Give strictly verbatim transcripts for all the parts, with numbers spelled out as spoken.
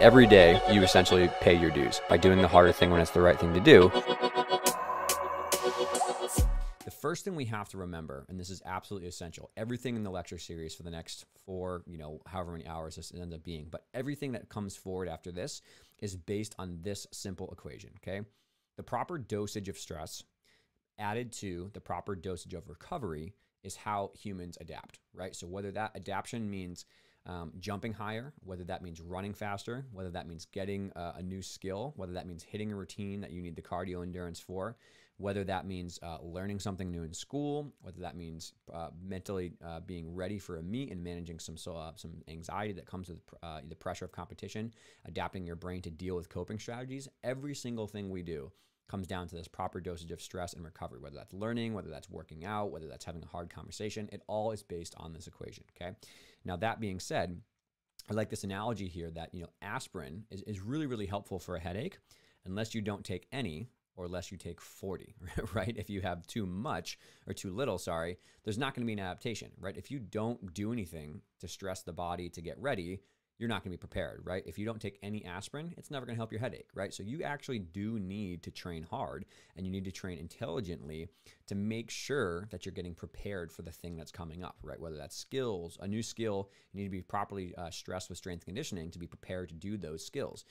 every day you essentially pay your dues by doing the harder thing when it's the right thing to do. The first thing we have to remember, and this is absolutely essential, everything in the lecture series for the next four, you know, however many hours this ends up being, but everything that comes forward after this is based on this simple equation, okay? The proper dosage of stress added to the proper dosage of recovery is how humans adapt, right? So whether that adaptation means um, jumping higher, whether that means running faster, whether that means getting uh, a new skill, whether that means hitting a routine that you need the cardio endurance for, whether that means uh, learning something new in school, whether that means uh, mentally uh, being ready for a meet and managing some uh, some anxiety that comes with uh, the pressure of competition, adapting your brain to deal with coping strategies. Every single thing we do comes down to this proper dosage of stress and recovery, whether that's learning, whether that's working out, whether that's having a hard conversation. It all is based on this equation, okay? Now, that being said, I like this analogy here that, you know, aspirin is, is really, really helpful for a headache unless you don't take any, or less you take forty, right? If you have too much or too little, sorry, there's not going to be an adaptation, right? If you don't do anything to stress the body to get ready, you're not going to be prepared, right? If you don't take any aspirin, it's never going to help your headache, right? So you actually do need to train hard, and you need to train intelligently to make sure that you're getting prepared for the thing that's coming up, right? Whether that's skills, a new skill, you need to be properly uh, stressed with strength conditioning to be prepared to do those skills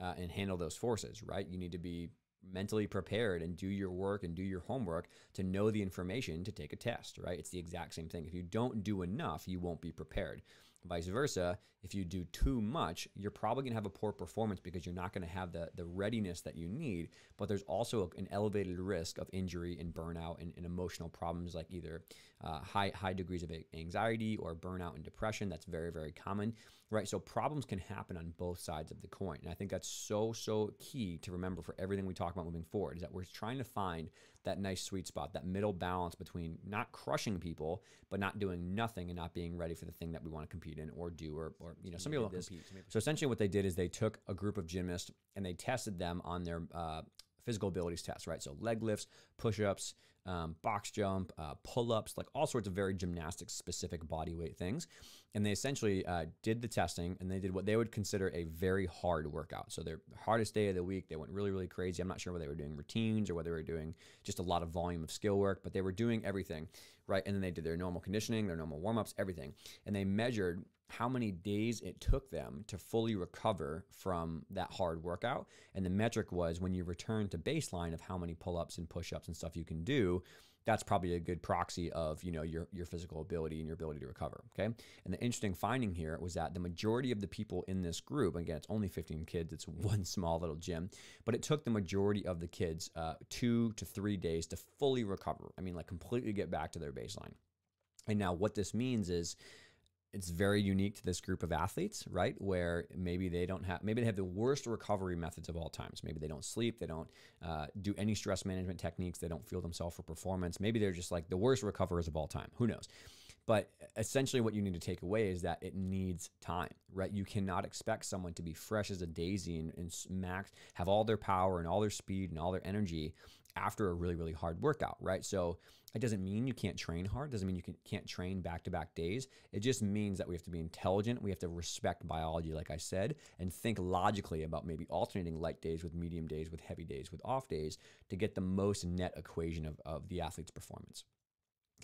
uh, and handle those forces, right? You need to be mentally prepared and do your work and do your homework to know the information to take a test, right? It's the exact same thing. If you don't do enough, you won't be prepared. Vice versa, if you do too much, you're probably going to have a poor performance because you're not going to have the, the readiness that you need, but there's also an elevated risk of injury and burnout and, and emotional problems like either uh, high, high degrees of anxiety or burnout and depression. That's very, very common, right? So problems can happen on both sides of the coin. And I think that's so, so key to remember for everything we talk about moving forward is that we're trying to find that nice sweet spot, that middle balance between not crushing people, but not doing nothing and not being ready for the thing that we want to compete in or do or, or you know, some people compete. So essentially what they did is they took a group of gymnasts and they tested them on their uh, physical abilities tests, right? So leg lifts, push-ups, um, box jump, uh, pull-ups, like all sorts of very gymnastics-specific body weight things. And they essentially uh, did the testing and they did what they would consider a very hard workout. So their hardest day of the week, they went really, really crazy. I'm not sure whether they were doing routines or whether they were doing just a lot of volume of skill work, but they were doing everything, right? And then they did their normal conditioning, their normal warm-ups, everything. And they measured how many days it took them to fully recover from that hard workout. And the metric was when you return to baseline of how many pull-ups and push-ups and stuff you can do, that's probably a good proxy of, you know, your, your physical ability and your ability to recover, okay? And the interesting finding here was that the majority of the people in this group, again, it's only fifteen kids, it's one small little gym, but it took the majority of the kids uh, two to three days to fully recover. I mean, like completely get back to their baseline. And now what this means is, it's very unique to this group of athletes, right? Where maybe they don't have, maybe they have the worst recovery methods of all times. Maybe they don't sleep, they don't uh, do any stress management techniques, they don't fuel themselves for performance. Maybe they're just like the worst recoverers of all time, who knows? But essentially what you need to take away is that it needs time, right? You cannot expect someone to be fresh as a daisy and, and max, have all their power and all their speed and all their energy after a really, really hard workout, right? So it doesn't mean you can't train hard. It doesn't mean you can, can't train back-to-back days. It just means that we have to be intelligent. We have to respect biology, like I said, and think logically about maybe alternating light days with medium days, with heavy days, with off days to get the most net equation of, of the athlete's performance.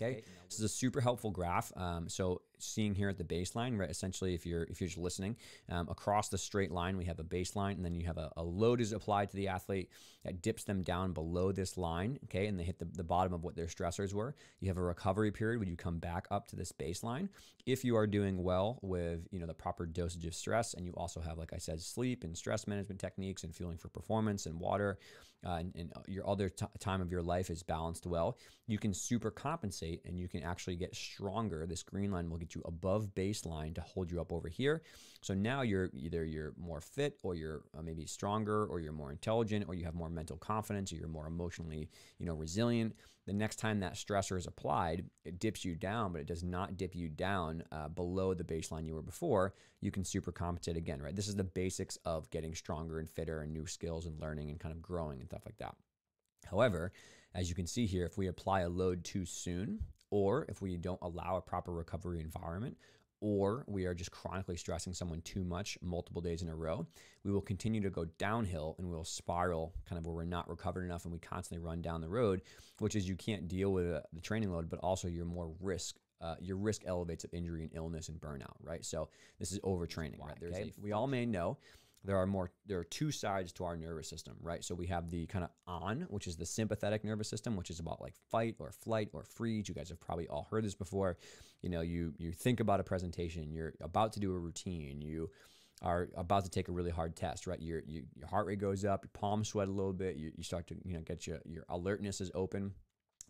Okay, this is a super helpful graph. Um, so seeing here at the baseline, right, essentially if you're, if you're just listening, um, across the straight line, we have a baseline and then you have a, a load is applied to the athlete that dips them down below this line, okay, and they hit the, the bottom of what their stressors were. You have a recovery period where you come back up to this baseline. If you are doing well with, you know, the proper dosage of stress and you also have, like I said, sleep and stress management techniques and fueling for performance and water, Uh, and, and your other t time of your life is balanced well, you can super compensate and you can actually get stronger. This green line will get you above baseline to hold you up over here. So now you're either you're more fit or you're uh, maybe stronger or you're more intelligent or you have more mental confidence or you're more emotionally, you know, resilient. The next time that stressor is applied, it dips you down, but it does not dip you down uh, below the baseline you were before. You can super compensate again, right? This is the basics of getting stronger and fitter and new skills and learning and kind of growing and stuff like that. However, as you can see here, if we apply a load too soon, or if we don't allow a proper recovery environment, or we are just chronically stressing someone too much multiple days in a row, we will continue to go downhill and we'll spiral kind of where we're not recovered enough and we constantly run down the road, which is you can't deal with uh, the training load, but also you're more risk, uh, your risk elevates of injury and illness and burnout, right? So this is overtraining, right? There's okay. a, we all may know there are more, there are two sides to our nervous system, right? So we have the kind of on, which is the sympathetic nervous system, which is about like fight or flight or freeze. You guys have probably all heard this before. You know, you, you think about a presentation, you're about to do a routine, you are about to take a really hard test, right? Your, you, your heart rate goes up, your palms sweat a little bit, you, you start to, you know, get your, your alertness is open.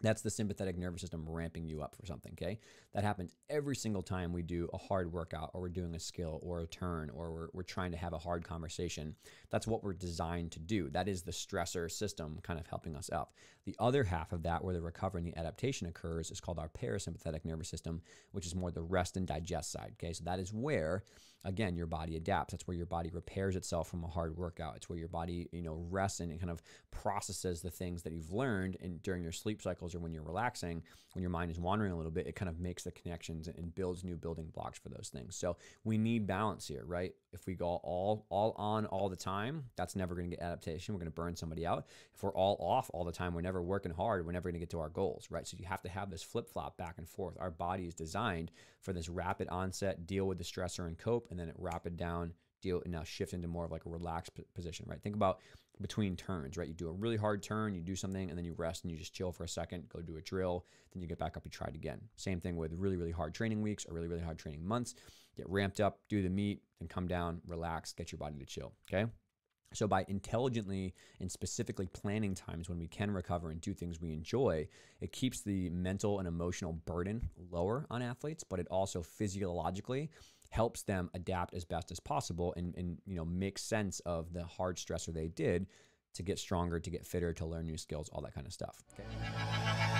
That's the sympathetic nervous system ramping you up for something, okay? That happens every single time we do a hard workout or we're doing a skill or a turn or we're, we're trying to have a hard conversation. That's what we're designed to do. That is the stressor system kind of helping us up. The other half of that, where the recovery and the adaptation occurs, is called our parasympathetic nervous system, which is more the rest and digest side, okay? So that is where, again, your body adapts. That's where your body repairs itself from a hard workout. It's where your body, you know, rests and it kind of processes the things that you've learned and during your sleep cycles or when you're relaxing, when your mind is wandering a little bit, it kind of makes the connections and builds new building blocks for those things. So we need balance here, right? If we go all all on all the time, that's never going to get adaptation. We're going to burn somebody out. If we're all off all the time, we're never working hard. We're never going to get to our goals, right? So you have to have this flip-flop back and forth. Our body is designed for this rapid onset, deal with the stressor and cope, and then it rapid down, deal, and now shift into more of like a relaxed position, right? Think about between turns, right? You do a really hard turn, you do something, and then you rest and you just chill for a second, go do a drill, then you get back up, you try it again. Same thing with really, really hard training weeks or really, really hard training months. Get ramped up, do the meet, then come down, relax, get your body to chill, okay? So by intelligently and specifically planning times when we can recover and do things we enjoy, it keeps the mental and emotional burden lower on athletes, but it also physiologically helps them adapt as best as possible and, and you know, make sense of the hard stressor they did to get stronger, to get fitter, to learn new skills, all that kind of stuff. Okay.